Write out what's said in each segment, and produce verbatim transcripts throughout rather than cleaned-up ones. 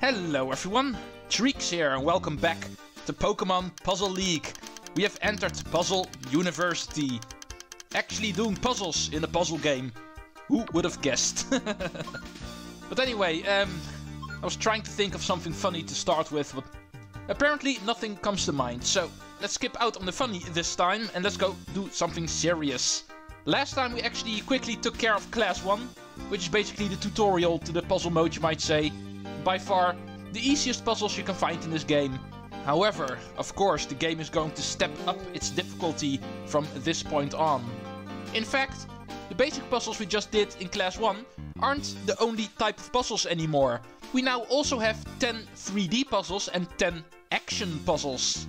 Hello everyone, Treecks here and welcome back to Pokemon Puzzle League. We have entered Puzzle University. Actually doing puzzles in a puzzle game. Who would have guessed? But anyway, um, I was trying to think of something funny to start with, but apparently nothing comes to mind. So let's skip out on the funny this time and let's go do something serious. Last time we actually quickly took care of class one, which is basically the tutorial to the puzzle mode, you might say. By far the easiest puzzles you can find in this game. However, of course, the game is going to step up its difficulty from this point on. In fact, the basic puzzles we just did in class one aren't the only type of puzzles anymore. We now also have ten three D puzzles and ten action puzzles.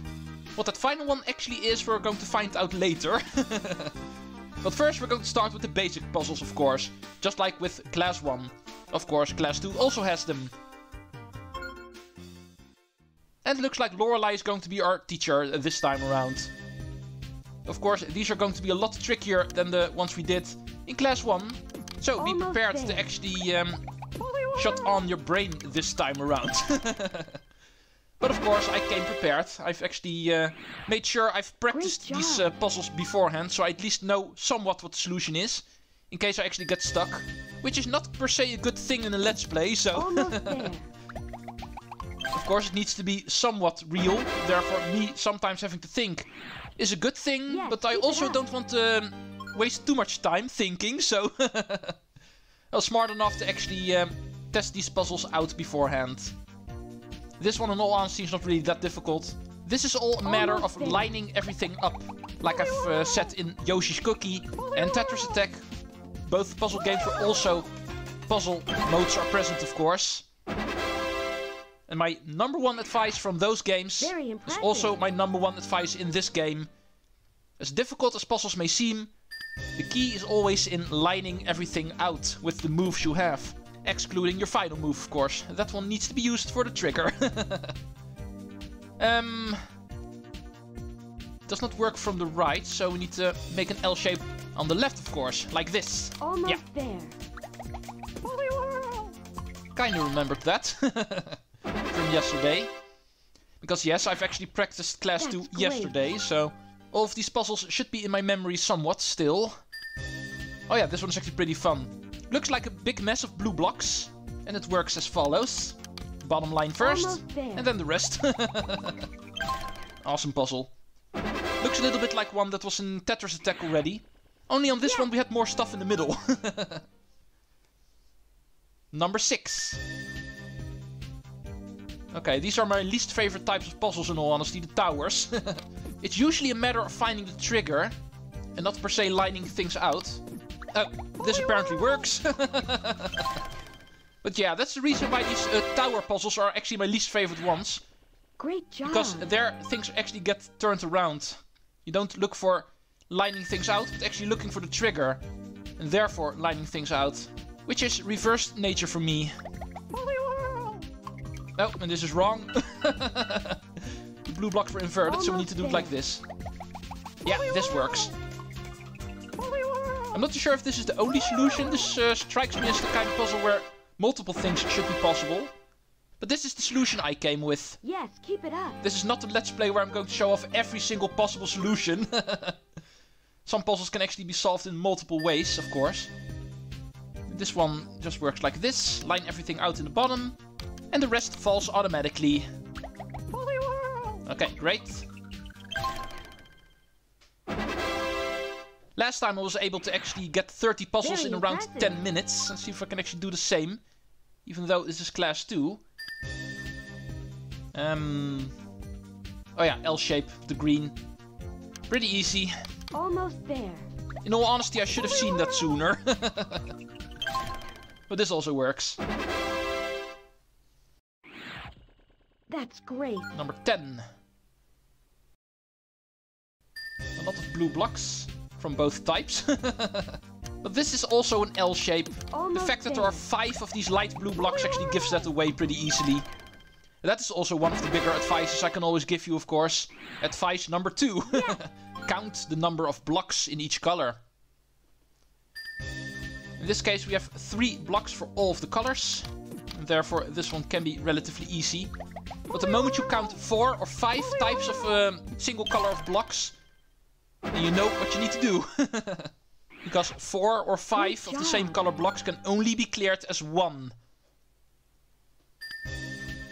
What that final one actually is, we're going to find out later. But first we're going to start with the basic puzzles, of course, just like with class one. Of course, class two also has them. And it looks like Lorelei is going to be our teacher this time around. Of course, these are going to be a lot trickier than the ones we did in class one. So be prepared to actually um, shut on your brain this time around. But of course, I came prepared. I've actually uh, made sure I've practiced these uh, puzzles beforehand, so I at least know somewhat what the solution is, in case I actually get stuck. Which is not per se a good thing in a Let's Play, so... Of course, it needs to be somewhat real, therefore me sometimes having to think is a good thing, yes, but I also don't want to waste too much time thinking, so I was smart enough to actually um, test these puzzles out beforehand. This one in all honesty is not really that difficult. This is all a matter of lining everything up, like I've uh, said in Yoshi's Cookie and Tetris Attack. Both puzzle games were also puzzle modes are present, of course. And my number one advice from those games is also my number one advice in this game. As difficult as puzzles may seem, the key is always in lining everything out with the moves you have. Excluding your final move, of course. That one needs to be used for the trigger. um, it does not work from the right, so we need to make an L shape on the left, of course. Like this. Almost yeah. There. Kinda remembered that. From yesterday, because yes, I've actually practiced class two yesterday, so all of these puzzles should be in my memory somewhat still. Oh yeah, this one's actually pretty fun. Looks like a big mess of blue blocks, and it works as follows. Bottom line first, and then the rest. Awesome puzzle. Looks a little bit like one that was in Tetris Attack already, only on this yeah. one we had more stuff in the middle. Number six. Okay, these are my least favorite types of puzzles in all honesty, the towers. It's usually a matter of finding the trigger, and not per se lining things out. Oh, this apparently works. But yeah, that's the reason why these uh, tower puzzles are actually my least favorite ones. Great job. Because there, things actually get turned around. You don't look for lining things out, but actually looking for the trigger. And therefore lining things out. Which is reversed nature for me. Oh, and this is wrong. The blue blocks were inverted, almost so we need to do it like this. Yeah, this works. I'm not too sure if this is the only solution. This uh, strikes me as the kind of puzzle where multiple things should be possible. But this is the solution I came with. Yes, keep it up. This is not a Let's Play where I'm going to show off every single possible solution. Some puzzles can actually be solved in multiple ways, of course. This one just works like this. Line everything out in the bottom. And the rest falls automatically. Okay, great. Last time I was able to actually get thirty puzzles in around ten minutes. Let's see if I can actually do the same. Even though this is class two. Um. Oh yeah, L shape, the green. Pretty easy. Almost there. In all honesty, I should have seen that sooner. But this also works. That's great. Number ten. A lot of blue blocks from both types. But this is also an L shape. Almost the fact that there are five of these light blue blocks actually gives that away pretty easily. That is also one of the bigger advices I can always give you, of course. Advice number two. Yeah. Count the number of blocks in each color. In this case we have three blocks for all of the colors. and therefore this one can be relatively easy. But the moment you count four or five types of um, single color of blocks, then you know what you need to do. Because four or five of the same color blocks can only be cleared as one.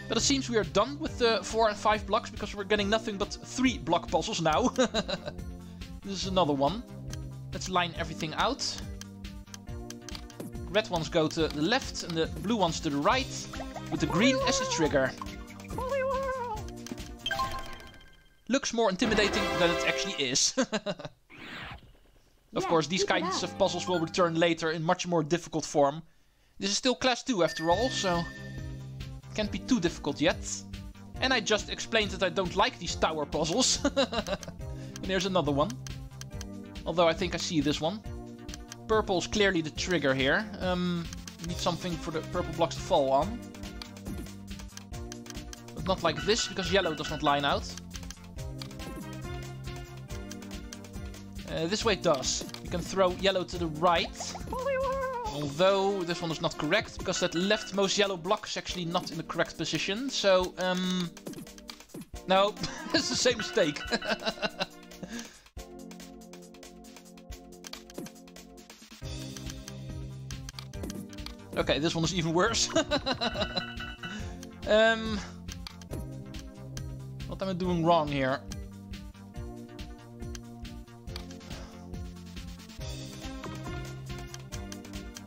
But it seems we are done with the four and five blocks, because we're getting nothing but three block puzzles now. This is another one. Let's line everything out. Red ones go to the left and the blue ones to the right, with the green as the trigger. Looks more intimidating than it actually is. Of course, these kinds of puzzles will return later in much more difficult form. This is still class two after all, so it can't be too difficult yet. And I just explained that I don't like these tower puzzles. And there's another one. Although I think I see this one. Purple is clearly the trigger here. Um, we need something for the purple blocks to fall on. But not like this, because yellow does not line out. Uh, this way it does. You can throw yellow to the right. Although this one is not correct, because that leftmost yellow block is actually not in the correct position. So, um... no, it's the same mistake. Okay, this one is even worse. um, what am I doing wrong here?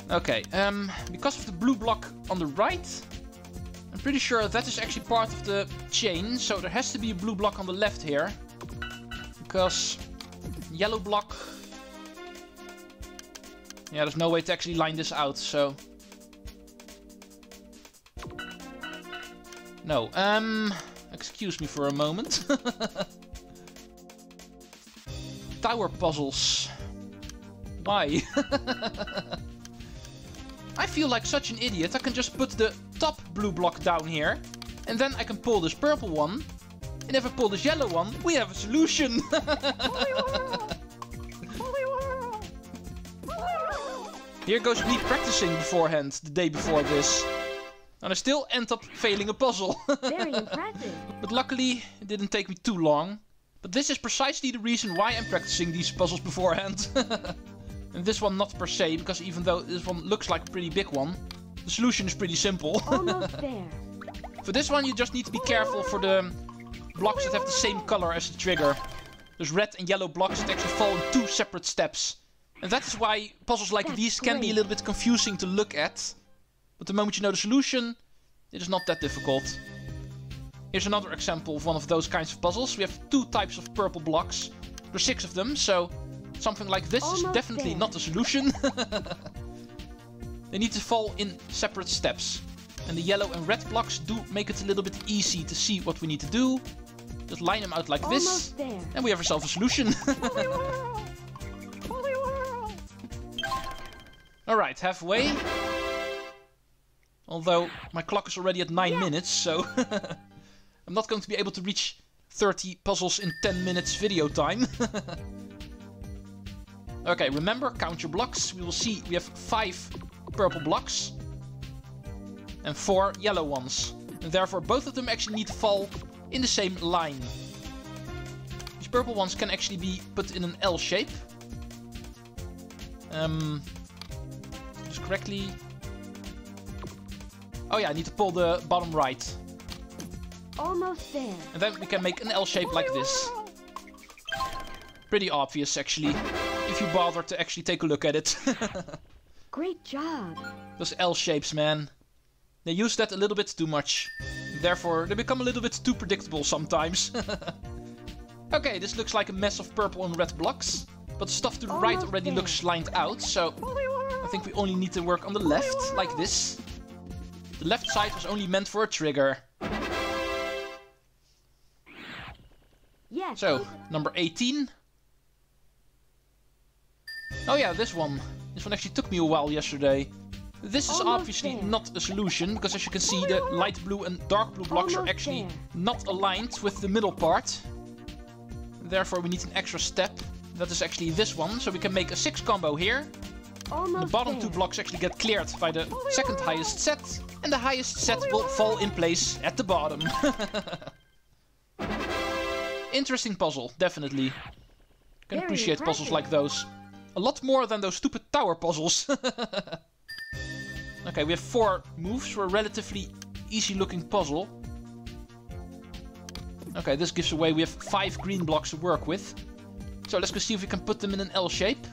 Okay, um, because of the blue block on the right, I'm pretty sure that is actually part of the chain, so there has to be a blue block on the left here. Because yellow block... yeah, there's no way to actually line this out, so... No, um, excuse me for a moment. Tower puzzles. Why? I feel like such an idiot. I can just put the top blue block down here, and then I can pull this purple one. And if I pull this yellow one, we have a solution. Here goes me practicing beforehand, the day before this. And I still end up failing a puzzle. Very impressive. But luckily, it didn't take me too long. But this is precisely the reason why I'm practicing these puzzles beforehand. And this one not per se, because even though this one looks like a pretty big one, the solution is pretty simple. Almost there. For this one, you just need to be careful for the blocks that have the same color as the trigger. There's red and yellow blocks that actually fall in two separate steps. And that is why puzzles like That's these can great. be a little bit confusing to look at. But the moment you know the solution, it is not that difficult. Here's another example of one of those kinds of puzzles. We have two types of purple blocks. There's six of them, so something like this Almost is definitely there. not the solution. They need to fall in separate steps. And the yellow and red blocks do make it a little bit easy to see what we need to do. Just line them out like Almost this, there. and we have ourselves a solution. Alright, halfway. Although, my clock is already at nine yeah. minutes, so I'm not going to be able to reach thirty puzzles in ten minutes video time. Okay, remember, count your blocks. We will see we have five purple blocks and four yellow ones. And therefore, both of them actually need to fall in the same line. These purple ones can actually be put in an L shape. Um, just correctly... Oh yeah, I need to pull the bottom right. Almost there. And then we can make an L shape like this. Pretty obvious, actually, if you bother to actually take a look at it. Great job. Those L shapes, man. They use that a little bit too much. Therefore, they become a little bit too predictable sometimes. Okay, this looks like a mess of purple and red blocks. But the stuff to the Almost right already there. looks lined out, so I think we only need to work on the left, like this. The left side was only meant for a trigger. Yes. So, number eighteen. Oh yeah, this one. This one actually took me a while yesterday. This is Almost obviously there. not a solution, because as you can see, the light blue and dark blue blocks Almost are actually there. not aligned with the middle part. Therefore, we need an extra step. That is actually this one, so we can make a six combo here. The bottom two blocks actually get cleared by the second highest set, and the highest set will fall in place at the bottom. Interesting puzzle, definitely. Can appreciate puzzles like those. A lot more than those stupid tower puzzles. Okay, we have four moves for a relatively easy-looking puzzle. Okay, this gives away we have five green blocks to work with. So let's go see if we can put them in an L shape.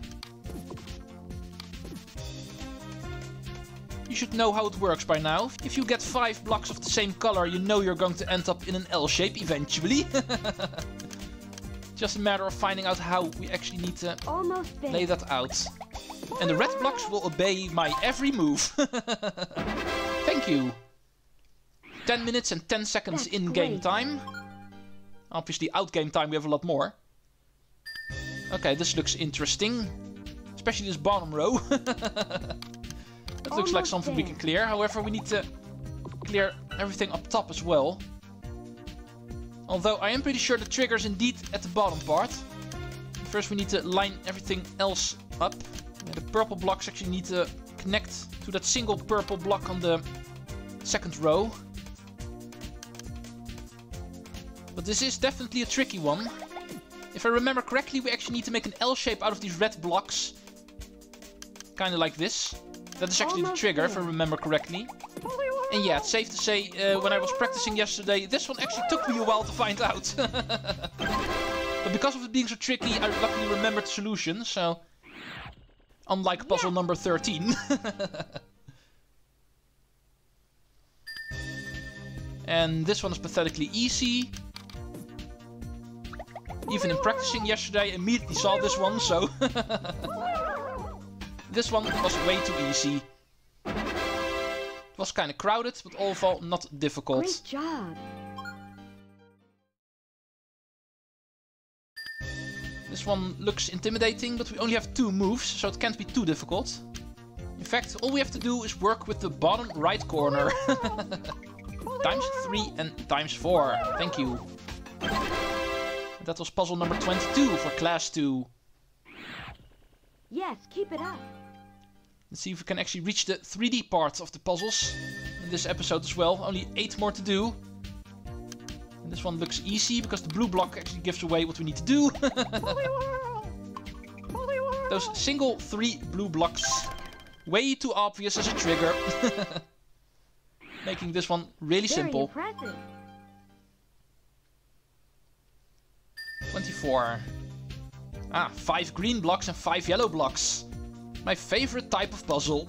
You should know how it works by now. If you get five blocks of the same color, you know you're going to end up in an L shape eventually. Just a matter of finding out how we actually need to lay that out. And the red blocks will obey my every move. Thank you. ten minutes and ten seconds That's in game great. time. Obviously out game time we have a lot more. Okay, this looks interesting. Especially this bottom row. That looks like something there. we can clear. However, we need to clear everything up top as well. Although I am pretty sure the trigger is indeed at the bottom part. First we need to line everything else up. The purple blocks actually need to connect to that single purple block on the second row. But this is definitely a tricky one. If I remember correctly, we actually need to make an L shape out of these red blocks. Kind of like this. That is actually the trigger, if I remember correctly. And yeah, it's safe to say, uh, when I was practicing yesterday, this one actually took me a while to find out. But because of it being so tricky, I luckily remembered the solution, so... Unlike puzzle yeah. number thirteen. And this one is pathetically easy. Even in practicing yesterday, I immediately saw this one, so... This one was way too easy. It was kind of crowded, but overall not difficult. Great job. This one looks intimidating, but we only have two moves, so it can't be too difficult. In fact, all we have to do is work with the bottom right corner. Times three and times four. Thank you. That was puzzle number twenty-two for class two. Yes, keep it up. Let's see if we can actually reach the three D part of the puzzles in this episode as well. Only eight more to do. And this one looks easy because the blue block actually gives away what we need to do. Those single three blue blocks. Way too obvious as a trigger. Making this one really Very simple. Impressive. twenty-four. Ah, five green blocks and five yellow blocks. My favorite type of puzzle.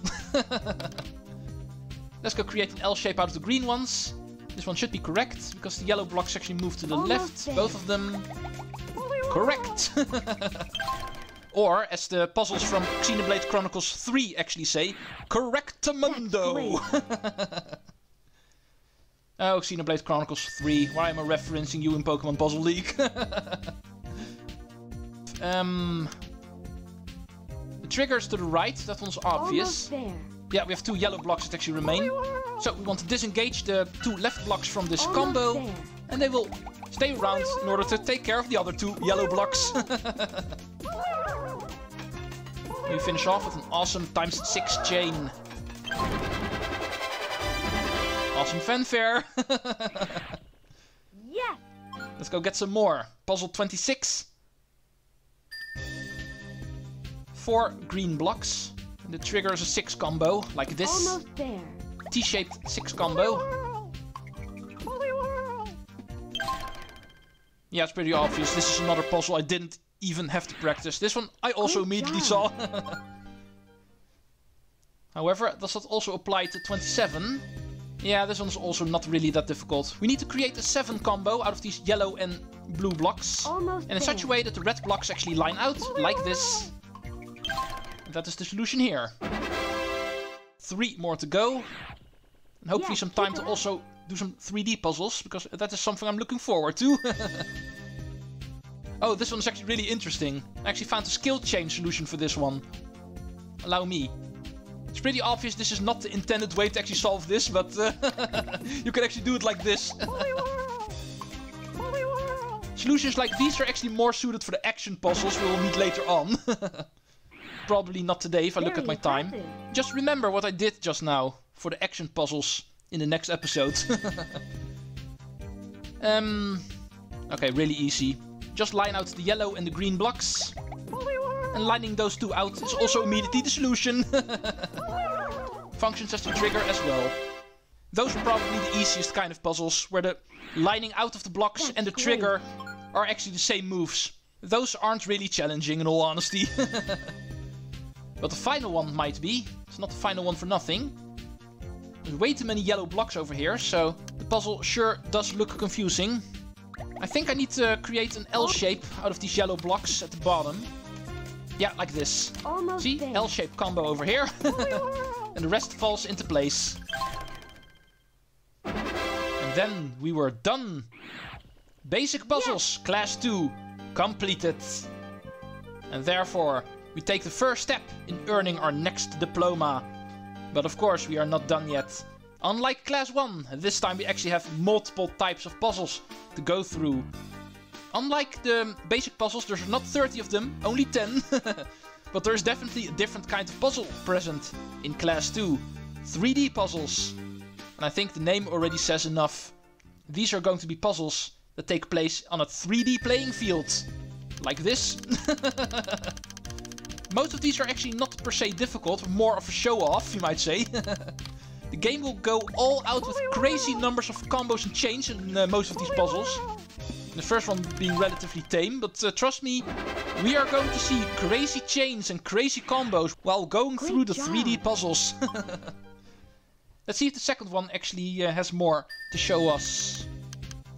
Let's go create an L shape out of the green ones. This one should be correct, because the yellow blocks actually move to the Almost left. There. Both of them... Correct! Or, as the puzzles from Xenoblade Chronicles three actually say, Correctamundo! Oh, Xenoblade Chronicles three. Why am I referencing you in Pokemon Puzzle League? Um, the trigger's to the right, that one's obvious. Yeah, we have two yellow blocks that actually remain. So we want to disengage the two left blocks from this Almost combo. There. And they will stay around in order to take care of the other two yellow blocks. We finish off with an awesome times six chain. Awesome fanfare. Yes. Let's go get some more. Puzzle twenty-six. Four green blocks. And the trigger is a six combo, like this. T-shaped six combo. Yeah, it's pretty obvious. This is another puzzle I didn't even have to practice. This one I also Good immediately job. saw. However, does that also apply to twenty-seven? Yeah, this one's also not really that difficult. We need to create a seven combo out of these yellow and blue blocks. Almost and in there. such a way that the red blocks actually line out, like this. That is the solution here. Three more to go. And hopefully yeah, some time to also do some three D puzzles, because that is something I'm looking forward to. Oh, this one's actually really interesting. I actually found a skill chain solution for this one. Allow me. It's pretty obvious this is not the intended way to actually solve this, but uh, you can actually do it like this. Solutions like these are actually more suited for the action puzzles we will need later on. probably not today if I look at my time. Just remember what I did just now for the action puzzles in the next episode. um, okay, really easy. Just line out the yellow and the green blocks. And lining those two out is also immediately the solution. Functions has to trigger as well. Those are probably the easiest kind of puzzles, where the lining out of the blocks That's and the trigger great. are actually the same moves. Those aren't really challenging, in all honesty. But the final one might be. It's not the final one for nothing. There's way too many yellow blocks over here, so the puzzle sure does look confusing. I think I need to create an L shape out of these yellow blocks at the bottom. Yeah, like this. Almost See? Dead. L-shaped combo over here. And the rest falls into place. And then we were done. Basic puzzles, yeah. class two, completed. And therefore, we take the first step in earning our next diploma. But of course, we are not done yet. Unlike class one, this time we actually have multiple types of puzzles to go through. Unlike the basic puzzles, there's not thirty of them, only ten. But there's definitely a different kind of puzzle present in class two. three D puzzles. And I think the name already says enough. These are going to be puzzles that take place on a three D playing field. Like this. Most of these are actually not per se difficult, more of a show-off, you might say. The game will go all out with crazy numbers of combos and chains in uh, most of these puzzles. The first one being relatively tame, but uh, trust me, we are going to see crazy chains and crazy combos while going Great through the job. three D puzzles. Let's see if the second one actually uh, has more to show us.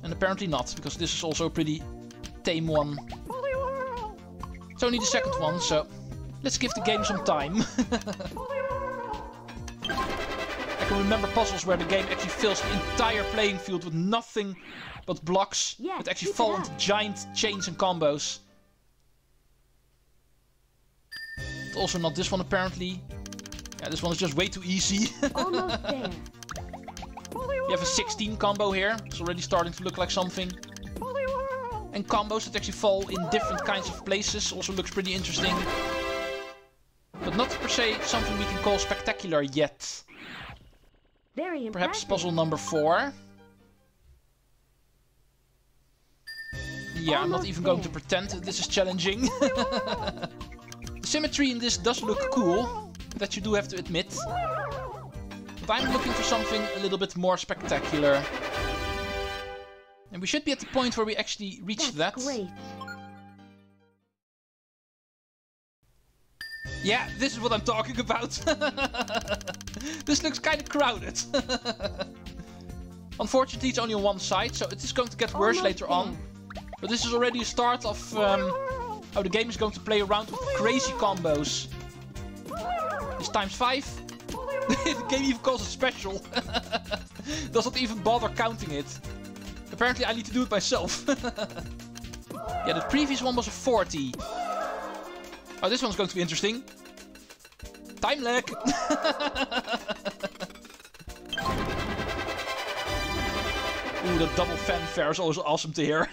And apparently not, because this is also a pretty tame one. It's only the second one, so let's give the game some time. I can remember puzzles where the game actually fills the entire playing field with nothing but blocks yeah, that actually fall into giant chains and combos. But also not this one, apparently. Yeah, this one is just way too easy. Almost there. You have a sixteen combo here. It's already starting to look like something. And combos that actually fall in different kinds of places also looks pretty interesting. But not per se something we can call spectacular yet. Very impressive. Perhaps puzzle number four. Yeah, Almost I'm not even there. going to pretend this is challenging. The symmetry in this does look cool, that you do have to admit. But I'm looking for something a little bit more spectacular. And we should be at the point where we actually reach That's that. Great. Yeah, this is what I'm talking about. This looks kind of crowded. Unfortunately, it's only on one side, so it is going to get worse Almost later there. on. But this is already a start of um, how the game is going to play around with crazy combos. It's times five. The game even calls it special. Doesn't even bother counting it. Apparently I need to do it myself. Yeah, the previous one was a forty. Oh, this one's going to be interesting. Time lag. Ooh, the double fanfare is always awesome to hear.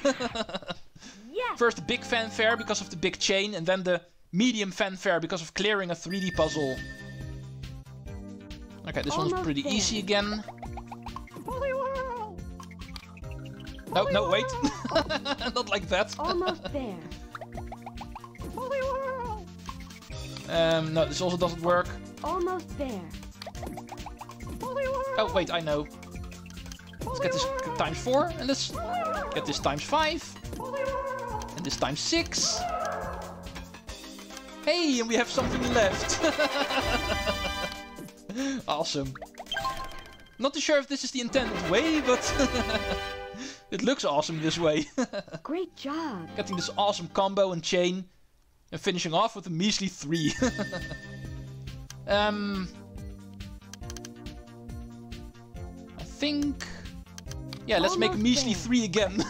Yeah. First the big fanfare because of the big chain, and then the medium fanfare because of clearing a three D puzzle. Okay, this Almost one's pretty there. easy again. No, no, wait. Not like that. Almost there. Um, no, this also doesn't work. Almost there. Oh, wait, I know. Let's get this times four, and let's get this times five, and this times six. Hey, and we have something left. Awesome. Not too sure if this is the intended way, but it looks awesome this way. Great job. Getting this awesome combo and chain, and finishing off with a measly three. um, I think. Yeah, let's Almost make a measly there. three again.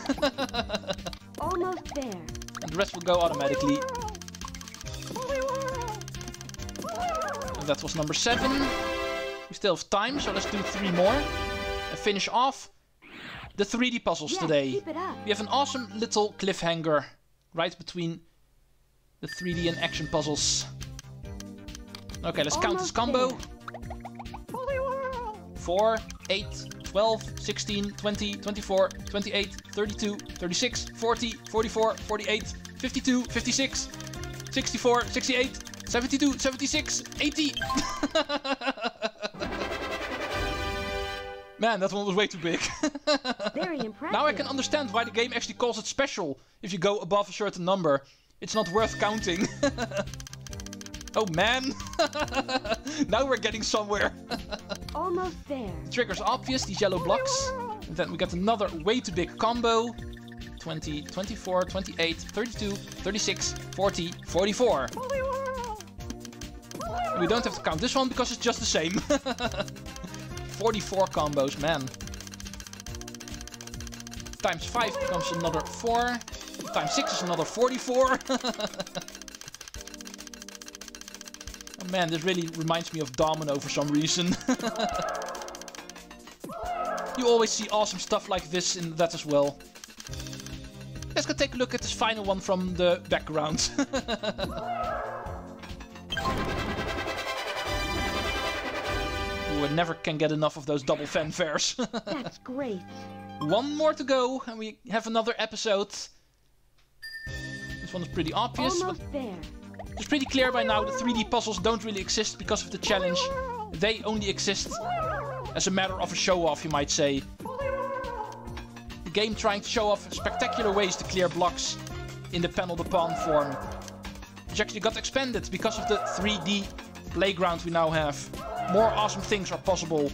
Almost there. And the rest will go automatically. And that was number seven. We still have time, so let's do three more. And finish off the three D puzzles yeah, today. Keep it up. We have an awesome little cliffhanger right between the three D and action puzzles. Okay, let's count this combo. four, eight, twelve, sixteen, twenty, twenty-four, twenty-eight, thirty-two, thirty-six, forty, forty-four, forty-eight, fifty-two, fifty-six, sixty-four, sixty-eight, seventy-two, seventy-six, eighty. Man, that one was way too big. Very impressive. Now I can understand why the game actually calls it special. If you go above a certain number, it's not worth counting. Oh man, now we're getting somewhere. Almost there. The trigger's obvious, these yellow blocks. And then we got another way too big combo. twenty, twenty-four, twenty-eight, thirty-two, thirty-six, forty, forty-four. We don't have to count this one because it's just the same. forty-four combos, man. Times five becomes another four. Times six is another forty-four. Oh man, this really reminds me of Domino for some reason. You always see awesome stuff like this in that as well. Let's go take a look at this final one from the background. Ooh, I never can get enough of those double fanfares. That's great. One more to go and we have another episode. This one is pretty obvious. Almost there. It's pretty clear by now the three D puzzles don't really exist because of the challenge. They only exist as a matter of a show-off, you might say. The game trying to show off spectacular ways to clear blocks in the Panel de Pon form. Which actually got expanded because of the three D playground we now have. More awesome things are possible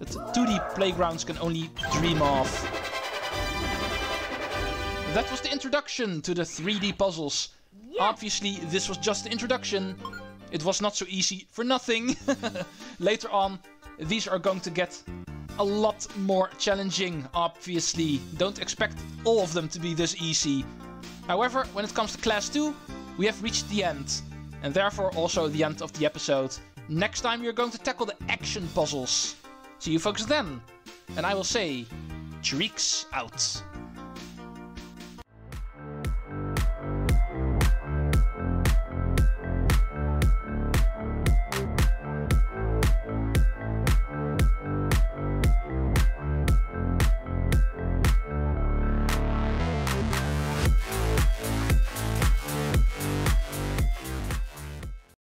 that two D playgrounds can only dream of. That was the introduction to the three D puzzles. Obviously, this was just the introduction. It was not so easy for nothing. Later on, these are going to get a lot more challenging, obviously. Don't expect all of them to be this easy. However, when it comes to Class two, we have reached the end. And therefore also the end of the episode. Next time we are going to tackle the action puzzles. See you folks then. And I will say, Treecks out.